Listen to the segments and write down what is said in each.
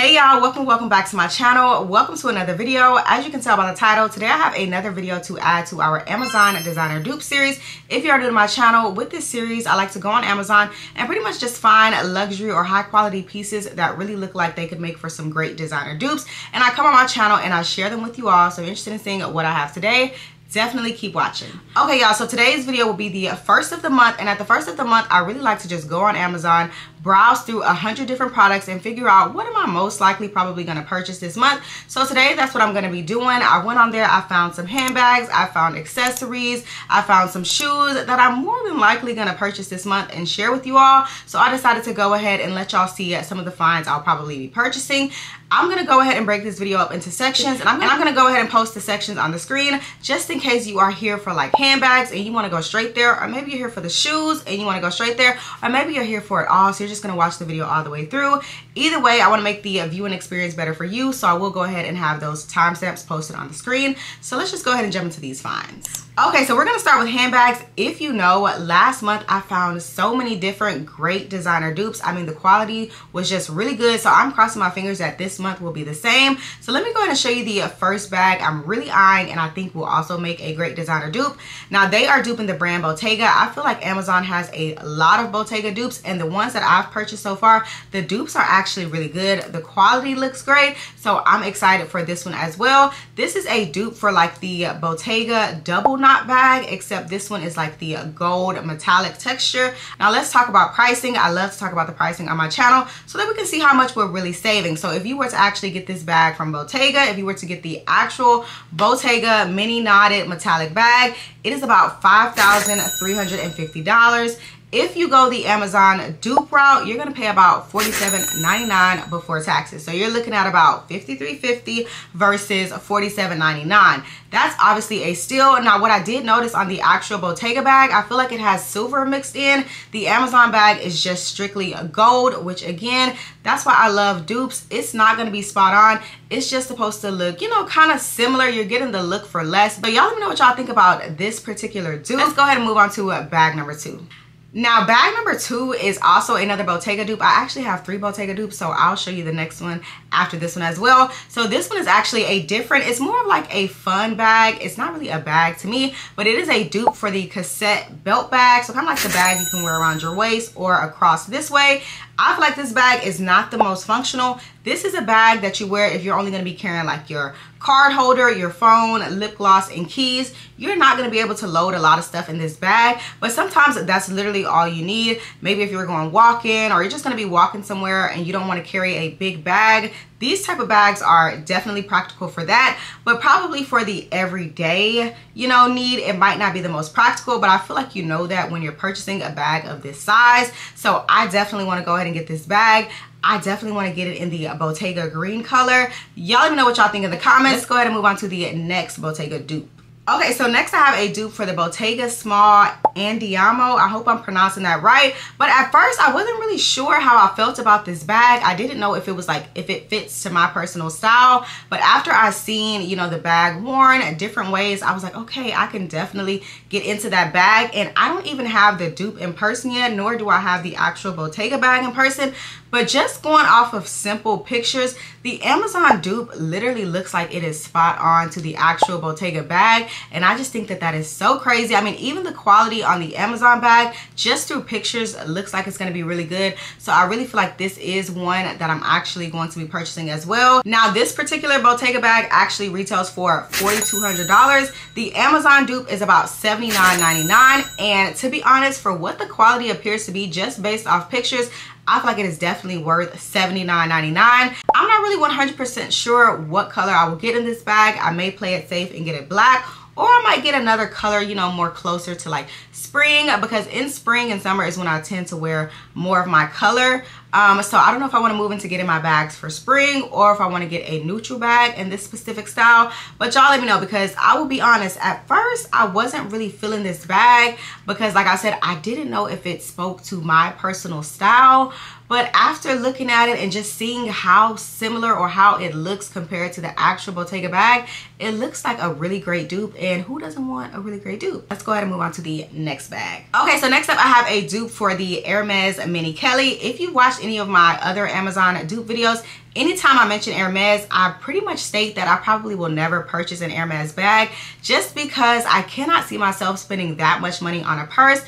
Hey y'all, welcome back to my channel. Welcome to another video. As you can tell by the title, today I have another video to add to our Amazon designer dupe series. If you are new to my channel, with this series I like to go on Amazon and pretty much just find luxury or high quality pieces that really look like they could make for some great designer dupes, and I come on my channel and I share them with you all. So if you're interested in seeing what I have today, definitely keep watching. Okay y'all, so today's video will be the first of the month, and at the first of the month I really like to just go on Amazon, browse through 100 different products and figure out what am I most likely probably going to purchase this month. So today that's what I'm going to be doing. I went on there, I found some handbags, I found accessories, I found some shoes that I'm more than likely going to purchase this month and share with you all. So I decided to go ahead and let y'all see some of the finds I'll probably be purchasing. I'm going to go ahead and break this video up into sections, and I'm going to go ahead and post the sections on the screen just in case you are here for like handbags and you want to go straight there, or maybe you're here for the shoes and you want to go straight there, or maybe you're here for it all, so you're just going to watch the video all the way through. Either way, I want to make the viewing experience better for you, so I will go ahead and have those timestamps posted on the screen. So let's just go ahead and jump into these finds. Okay, so we're going to start with handbags. If you know, last month I found so many different great designer dupes. I mean, the quality was just really good, so I'm crossing my fingers that this month will be the same. So let me go ahead and show you the first bag I'm really eyeing and I think will also make a great designer dupe. Now, they are duping the brand Bottega. I feel like Amazon has a lot of Bottega dupes, and the ones that I've purchased so far, the dupes are actually really good. The quality looks great, so I'm excited for this one as well. This is a dupe for like the Bottega double knot bag, except this one is like the gold metallic texture. Now let's talk about pricing. I love to talk about the pricing on my channel so that we can see how much we're really saving. So if you were to actually get this bag from Bottega, if you were to get the actual Bottega mini knotted metallic bag, it is about $5,350. If you go the Amazon dupe route, you're going to pay about $47.99 before taxes. So you're looking at about $53.50 versus $47.99. That's obviously a steal. Now, what I did notice on the actual Bottega bag, I feel like it has silver mixed in. The Amazon bag is just strictly gold, which again, that's why I love dupes. It's not going to be spot on. It's just supposed to look, you know, kind of similar. You're getting the look for less. But y'all let me know what y'all think about this particular dupe. Let's go ahead and move on to bag number two. Now, bag number two is also another Bottega dupe. I actually have three Bottega dupes, so I'll show you the next one after this one as well. So this one is actually a different, it's more of like a fun bag. It's not really a bag to me, but it is a dupe for the cassette belt bag. So kind of like the bag you can wear around your waist or across this way. I feel like this bag is not the most functional. This is a bag that you wear if you're only going to be carrying like your card holder, your phone, lip gloss, and keys. You're not going to be able to load a lot of stuff in this bag, but sometimes that's literally all you need. Maybe if you're going walking or you're just going to be walking somewhere and you don't want to carry a big bag, these type of bags are definitely practical for that. But probably for the everyday, you know, need, it might not be the most practical, but I feel like you know that when you're purchasing a bag of this size. So I definitely want to go ahead and get this bag. I definitely want to get it in the Bottega green color. Y'all let me know what y'all think in the comments. Let's go ahead and move on to the next Bottega dupe. Okay, so next I have a dupe for the Bottega Small Andiamo. I hope I'm pronouncing that right. But at first, I wasn't really sure how I felt about this bag. I didn't know if it was like, if it fits to my personal style. But after I seen, you know, the bag worn different ways, I was like, okay, I can definitely get into that bag. And I don't even have the dupe in person yet, nor do I have the actual Bottega bag in person. But just going off of simple pictures, the Amazon dupe literally looks like it is spot on to the actual Bottega bag. And I just think that that is so crazy. I mean, even the quality on the Amazon bag, just through pictures, looks like it's going to be really good. So I really feel like this is one that I'm actually going to be purchasing as well. Now, this particular Bottega bag actually retails for $4,200. The Amazon dupe is about $79.99. And to be honest, for what the quality appears to be just based off pictures, I feel like it is definitely worth $79.99. I'm not really 100% sure what color I will get in this bag. I may play it safe and get it black, or I might get another color, you know, more closer to like spring, because in spring and summer is when I tend to wear more of my color. So I don't know if I want to move into getting my bags for spring or if I want to get a neutral bag in this specific style. But y'all let me know, because I will be honest, at first I wasn't really feeling this bag because like I said, I didn't know if it spoke to my personal style. But after looking at it and just seeing how similar or how it looks compared to the actual Bottega bag, it looks like a really great dupe, and who doesn't want a really great dupe? Let's go ahead and move on to the next bag. Okay, so next up I have a dupe for the Hermes Mini Kelly. If you've watched any of my other Amazon dupe videos, anytime I mention Hermes, I pretty much state that I probably will never purchase an Hermes bag, just because I cannot see myself spending that much money on a purse.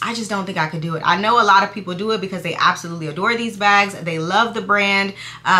I just don't think I could do it. I know a lot of people do it because they absolutely adore these bags. They love the brand.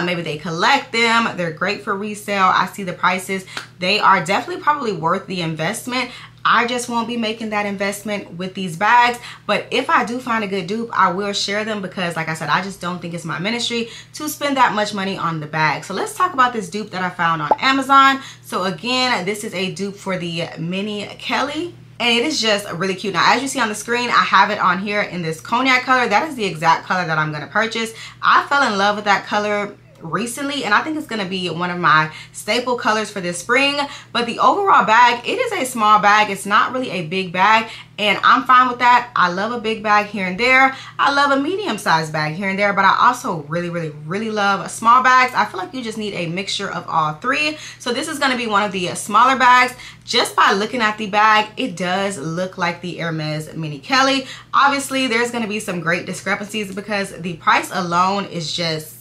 Maybe they collect them. They're great for resale. I see the prices. They are definitely probably worth the investment. I just won't be making that investment with these bags. But if I do find a good dupe, I will share them because, like I said, I just don't think it's my ministry to spend that much money on the bag. So let's talk about this dupe that I found on Amazon. So again, this is a dupe for the Mini Kelly. And it is just really cute. Now, as you see on the screen, I have it on here in this cognac color. That is the exact color that I'm going to purchase. I fell in love with that color recently, and I think it's going to be one of my staple colors for this spring. But the overall bag, it is a small bag. It's not really a big bag, and I'm fine with that. I love a big bag here and there. I love a medium-sized bag here and there, but I also really, really, really love small bags. I feel like you just need a mixture of all three. So this is going to be one of the smaller bags. Just by looking at the bag, it does look like the Hermes Mini Kelly. Obviously, there's going to be some great discrepancies because the price alone is just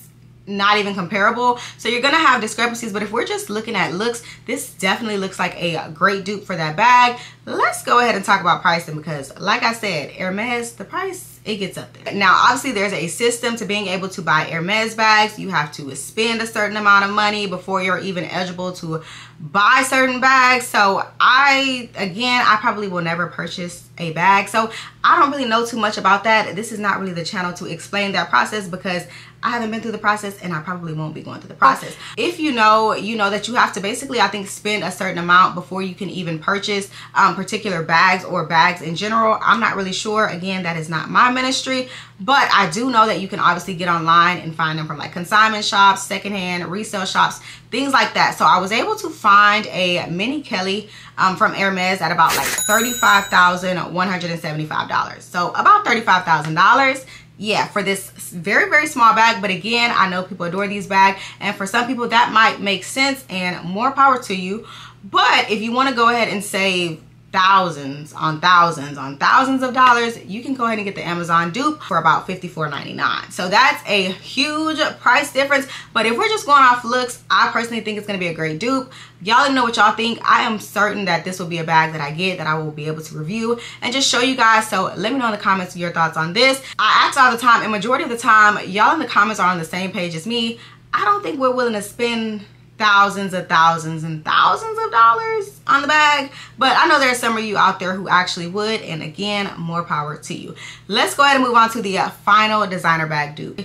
not even comparable, so you're gonna have discrepancies. But if we're just looking at looks, this definitely looks like a great dupe for that bag. Let's go ahead and talk about pricing, because like I said, Hermes, the price, it gets up there. Now obviously there's a system to being able to buy Hermes bags. You have to spend a certain amount of money before you're even eligible to buy certain bags. So I probably will never purchase a bag, so I don't really know too much about that. This is not really the channel to explain that process because I haven't been through the process, and I probably won't be going through the process. If you know, you know that you have to basically, I think, spend a certain amount before you can even purchase particular bags or bags in general. I'm not really sure. Again, that is not my ministry, but I do know that you can obviously get online and find them from like consignment shops, secondhand resale shops, things like that. So I was able to find a Mini Kelly from Hermes at about like $35,175. So about $35,000. Yeah, for this very, very small bag. But again, I know people adore these bags, and for some people that might make sense, and more power to you. But if you want to go ahead and save thousands on thousands on thousands of dollars, you can go ahead and get the Amazon dupe for about $54.99. So that's a huge price difference. But if we're just going off looks, I personally think it's going to be a great dupe. Y'all let me know what y'all think. I am certain that this will be a bag that I get, that I will be able to review and just show you guys. So let me know in the comments your thoughts on this. I ask all the time, and majority of the time y'all in the comments are on the same page as me. I don't think we're willing to spend thousands and thousands and thousands of dollars on the bag, but I know there's some of you out there who actually would, and again, more power to you. Let's go ahead and move on to the final designer bag dupe.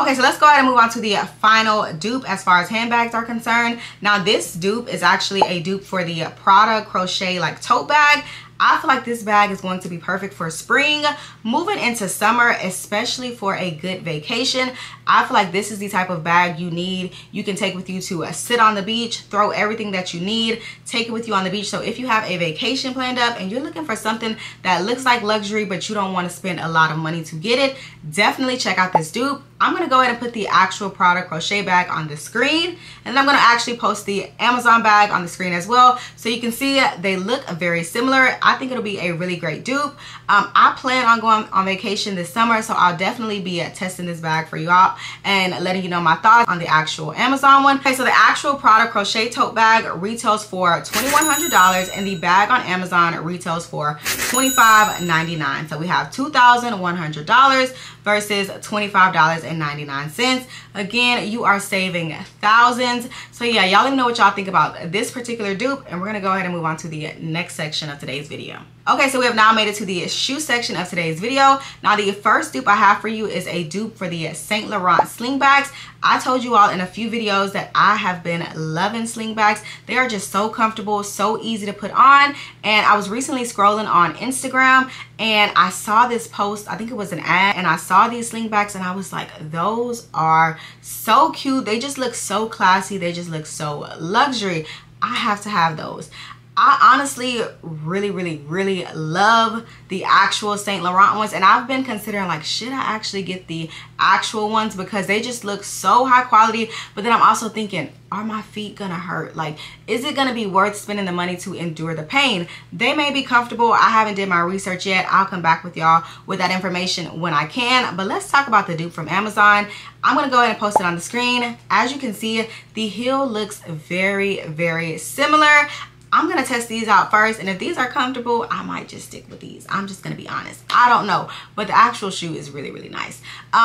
Okay, so let's go ahead and move on to the final dupe as far as handbags are concerned. Now this dupe is actually a dupe for the Prada crochet like tote bag. I feel like this bag is going to be perfect for spring, moving into summer, especially for a good vacation. I feel like this is the type of bag you need. You can take with you to sit on the beach, throw everything that you need, take it with you on the beach. So if you have a vacation planned up and you're looking for something that looks like luxury, but you don't want to spend a lot of money to get it, definitely check out this dupe. I'm going to go ahead and put the actual Prada crochet bag on the screen, and I'm going to actually post the Amazon bag on the screen as well, so you can see they look very similar. I think it'll be a really great dupe. I plan on going on vacation this summer, so I'll definitely be testing this bag for you all and letting you know my thoughts on the actual Amazon one. Okay, so the actual Prada crochet tote bag retails for $2,100, and the bag on Amazon retails for $25.99. So we have $2,100 versus $25.99. Again, you are saving thousands. So yeah, y'all let me know what y'all think about this particular dupe, and we're gonna go ahead and move on to the next section of today's video. Okay, so we have now made it to the shoe section of today's video. Now the first dupe I have for you is a dupe for the Saint Laurent sling bags. I told you all in a few videos that I have been loving sling bags. They are just so comfortable, so easy to put on. And I was recently scrolling on Instagram, and I saw this post, I think it was an ad, and I saw these sling bags, and I was like, those are so cute. They just look so classy. They just look so luxury. I have to have those. I honestly really love the actual Saint Laurent ones, and I've been considering, like, should I actually get the actual ones because they just look so high quality. But then I'm also thinking, are my feet gonna hurt? Like, is it gonna be worth spending the money to endure the pain? They may be comfortable. I haven't did my research yet. I'll come back with y'all with that information when I can. But let's talk about the dupe from Amazon. I'm gonna go ahead and post it on the screen. As you can see, the heel looks very similar. I'm gonna test these out first, and if these are comfortable, I might just stick with these. I'm just gonna be honest, I don't know, but the actual shoe is really nice.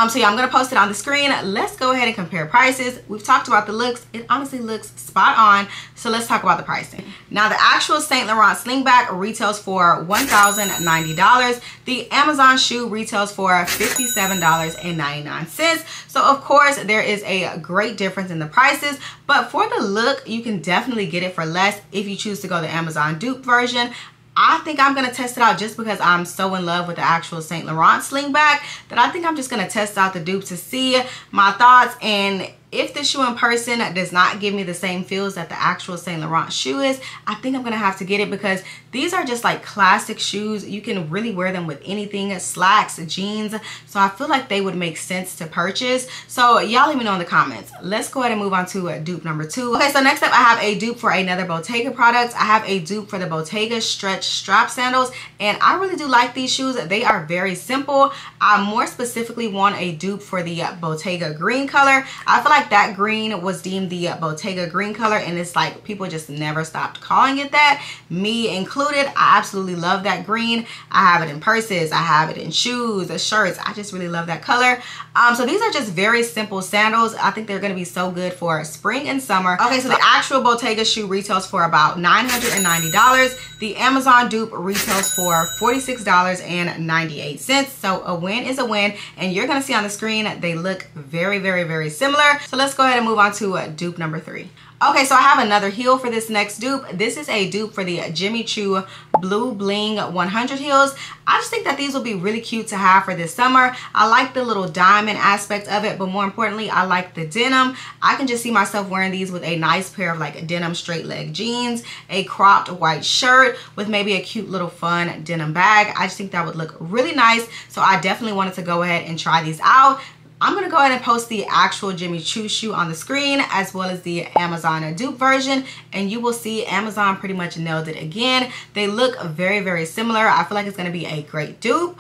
So yeah, I'm gonna post it on the screen. Let's go ahead and compare prices. We've talked about the looks. It honestly looks spot on, so let's talk about the pricing. Now, the actual Saint Laurent slingback retails for $1,090. The Amazon shoe retails for $57.99. So of course there is a great difference in the prices, but for the look, you can definitely get it for less if you choose to go the Amazon dupe version. I think I'm gonna test it out just because I'm so in love with the actual Saint Laurent slingback that I think I'm just gonna test out the dupe to see my thoughts, and if the shoe in person does not give me the same feels that the actual Saint Laurent shoe is, I think I'm gonna have to get it because these are just like classic shoes. You can really wear them with anything, slacks, jeans. So I feel like they would make sense to purchase. So y'all let me know in the comments. Let's go ahead and move on to dupe number 2. Okay, so next up I have a dupe for another Bottega product. I have a dupe for the Bottega stretch strap sandals, and I really do like these shoes. They are very simple. I more specifically want a dupe for the Bottega green color. I feel like that green was deemed the Bottega green color, and it's like people just never stopped calling it that, me included. I absolutely love that green. I have it in purses, I have it in shoes, shirts. I just really love that color. So these are just very simple sandals. I think they're going to be so good for spring and summer. Okay, so the actual Bottega shoe retails for about $990. The Amazon dupe retails for $46.98. So a win is a win, and you're going to see on the screen they look very similar. So let's go ahead and move on to dupe number 3. Okay, so I have another heel for this next dupe. This is a dupe for the Jimmy Choo Blue Bling 100 heels. I just think that these will be really cute to have for this summer. I like the little diamond aspect of it, but more importantly, I like the denim. I can just see myself wearing these with a nice pair of like denim straight leg jeans, a cropped white shirt with maybe a cute little fun denim bag. I just think that would look really nice. So I definitely wanted to go ahead and try these out. I'm gonna go ahead and post the actual Jimmy Choo shoe on the screen as well as the Amazon dupe version, and you will see Amazon pretty much nailed it again. They look very similar. I feel like it's gonna be a great dupe.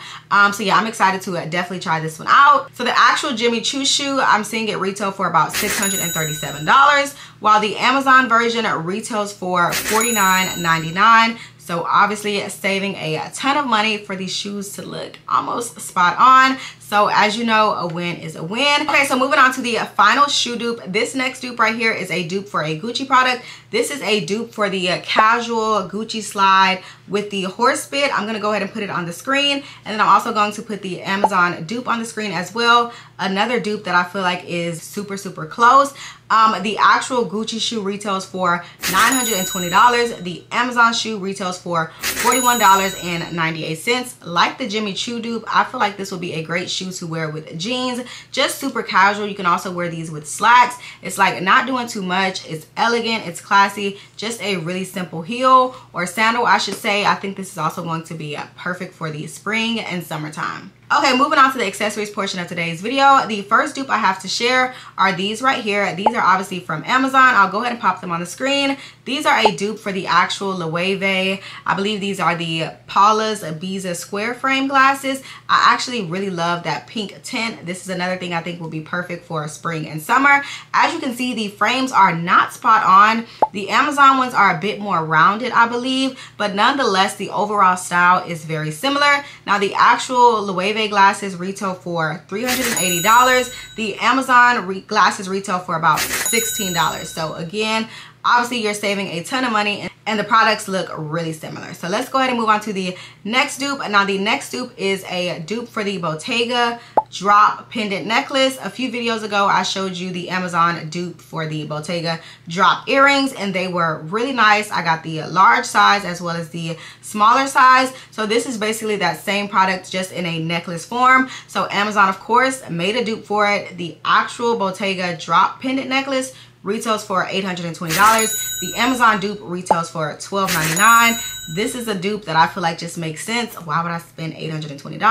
So yeah, I'm excited to definitely try this one out. So the actual Jimmy Choo shoe, I'm seeing it retail for about $637, while the Amazon version retails for $49.99. So obviously saving a ton of money for these shoes to look almost spot on. So as you know, a win is a win. Okay, so moving on to the final shoe dupe. This next dupe right here is a dupe for a Gucci product. This is a dupe for the casual Gucci slide with the horse bit. I'm gonna go ahead and put it on the screen, and then I'm also going to put the Amazon dupe on the screen as well. Another dupe that I feel like is super close. The actual Gucci shoe retails for $920. The Amazon shoe retails for $41.98. Like the Jimmy Choo dupe, I feel like this will be a great shoe to wear with jeans, just super casual. You can also wear these with slacks. It's like not doing too much. It's elegant, it's classy, just a really simple heel or sandal, I should say. I think this is also going to be perfect for the spring and summertime. Okay, moving on to the accessories portion of today's video. The first dupe I have to share are these right here. These are obviously from Amazon. I'll go ahead and pop them on the screen. These are a dupe for the actual Loewe. I believe these are the Paula's Ibiza square frame glasses. I actually really love that pink tint. This is another thing I think will be perfect for spring and summer. As you can see, the frames are not spot on. The Amazon ones are a bit more rounded, I believe, but nonetheless, the overall style is very similar. Now, the actual Loewe glasses retail for $380. The Amazon glasses retail for about $16. So again, obviously you're saving a ton of money, and the products look really similar. So let's go ahead and move on to the next dupe. Now, the next dupe is a dupe for the Bottega drop pendant necklace. A few videos ago, I showed you the Amazon dupe for the Bottega drop earrings, and they were really nice. I got the large size as well as the smaller size. So this is basically that same product, just in a necklace form. So Amazon, of course, made a dupe for it. The actual Bottega drop pendant necklace retails for $820. The Amazon dupe retails for $12.99. This is a dupe that I feel like just makes sense. Why would I spend $820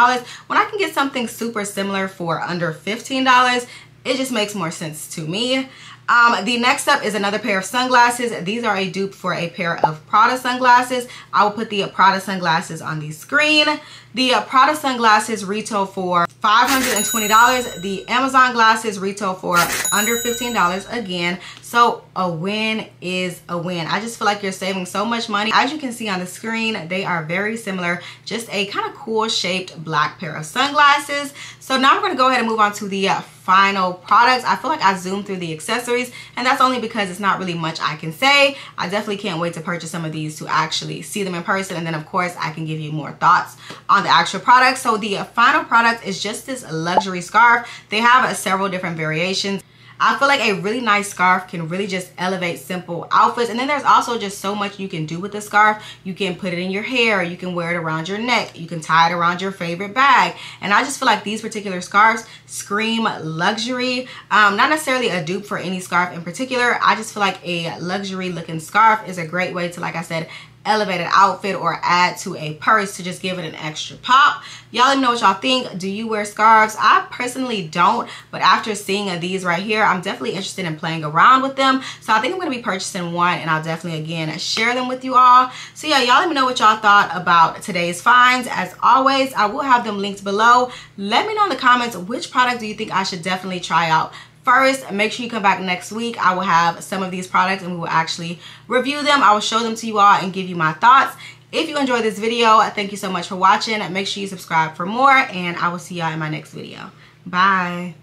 when I can get something super similar for under $15? It just makes more sense to me. The next up is another pair of sunglasses. These are a dupe for a pair of Prada sunglasses. I will put the Prada sunglasses on the screen. The Prada sunglasses retail for $520. The Amazon glasses retail for under $15 again. So a win is a win. I just feel like you're saving so much money. As you can see on the screen, they are very similar. Just a kind of cool shaped black pair of sunglasses. So now we're going to go ahead and move on to the final products. I feel like I zoomed through the accessories, and that's only because it's not really much I can say. I definitely can't wait to purchase some of these to actually see them in person, and then of course I can give you more thoughts on the actual product. So the final product is just this luxury scarf. They have several different variations. I feel like a really nice scarf can really just elevate simple outfits. And then there's also just so much you can do with the scarf. You can put it in your hair. You can wear it around your neck. You can tie it around your favorite bag. And I just feel like these particular scarves scream luxury. Not necessarily a dupe for any scarf in particular. I just feel like a luxury looking scarf is a great way to, like I said, elevate an outfit or add to a purse to just give it an extra pop. Y'all let me know what y'all think. Do you wear scarves? I personally don't, but after seeing these right here, I'm definitely interested in playing around with them. So I think I'm going to be purchasing one, and I'll definitely again share them with you all. So yeah, y'all let me know what y'all thought about today's finds. As always, I will have them linked below. Let me know in the comments, which product do you think I should definitely try out first? Make sure you come back next week. I will have some of these products, and we will actually review them. I will show them to you all and give you my thoughts. If you enjoyed this video, thank you so much for watching. Make sure you subscribe for more, and I will see y'all in my next video. Bye.